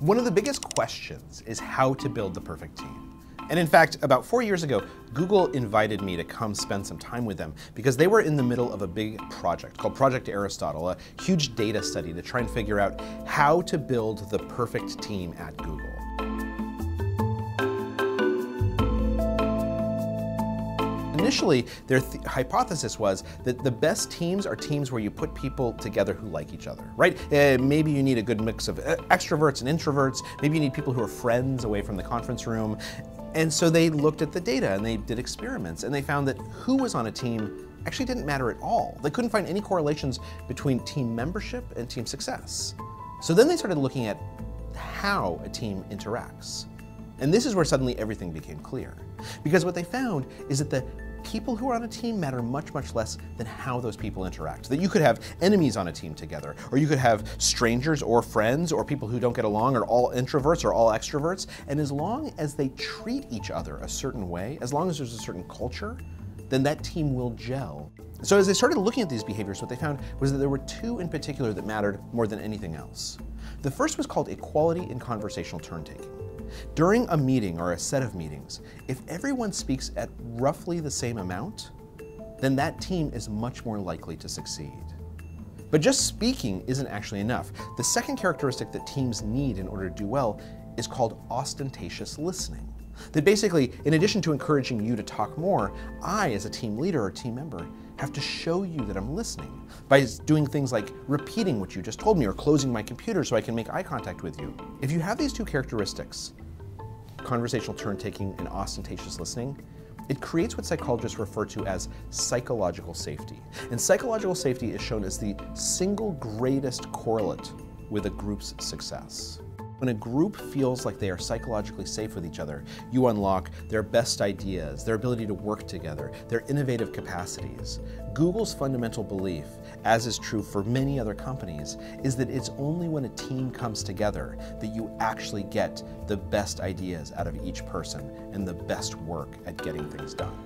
One of the biggest questions is how to build the perfect team. And in fact, about 4 years ago, Google invited me to come spend some time with them because they were in the middle of a big project called Project Aristotle, a huge data study to try and figure out how to build the perfect team at Google. Initially, their hypothesis was that the best teams are teams where you put people together who like each other, right? Maybe you need a good mix of extroverts and introverts. Maybe you need people who are friends away from the conference room. And so they looked at the data and they did experiments and they found that who was on a team actually didn't matter at all. They couldn't find any correlations between team membership and team success. So then they started looking at how a team interacts. And this is where suddenly everything became clear. Because what they found is that the people who are on a team matter much, much less than how those people interact. That you could have enemies on a team together, or you could have strangers or friends or people who don't get along, or all introverts or all extroverts. And as long as they treat each other a certain way, as long as there's a certain culture, then that team will gel. So as they started looking at these behaviors, what they found was that there were two in particular that mattered more than anything else. The first was called equality in conversational turn-taking. During a meeting or a set of meetings, if everyone speaks at roughly the same amount, then that team is much more likely to succeed. But just speaking isn't actually enough. The second characteristic that teams need in order to do well is called ostentatious listening. That basically, in addition to encouraging you to talk more, I, as a team leader or team member, have to show you that I'm listening by doing things like repeating what you just told me or closing my computer so I can make eye contact with you. If you have these two characteristics, conversational turn-taking and ostentatious listening, it creates what psychologists refer to as psychological safety. And psychological safety is shown as the single greatest correlate with a group's success. When a group feels like they are psychologically safe with each other, you unlock their best ideas, their ability to work together, their innovative capacities. Google's fundamental belief, as is true for many other companies, is that it's only when a team comes together that you actually get the best ideas out of each person and the best work at getting things done.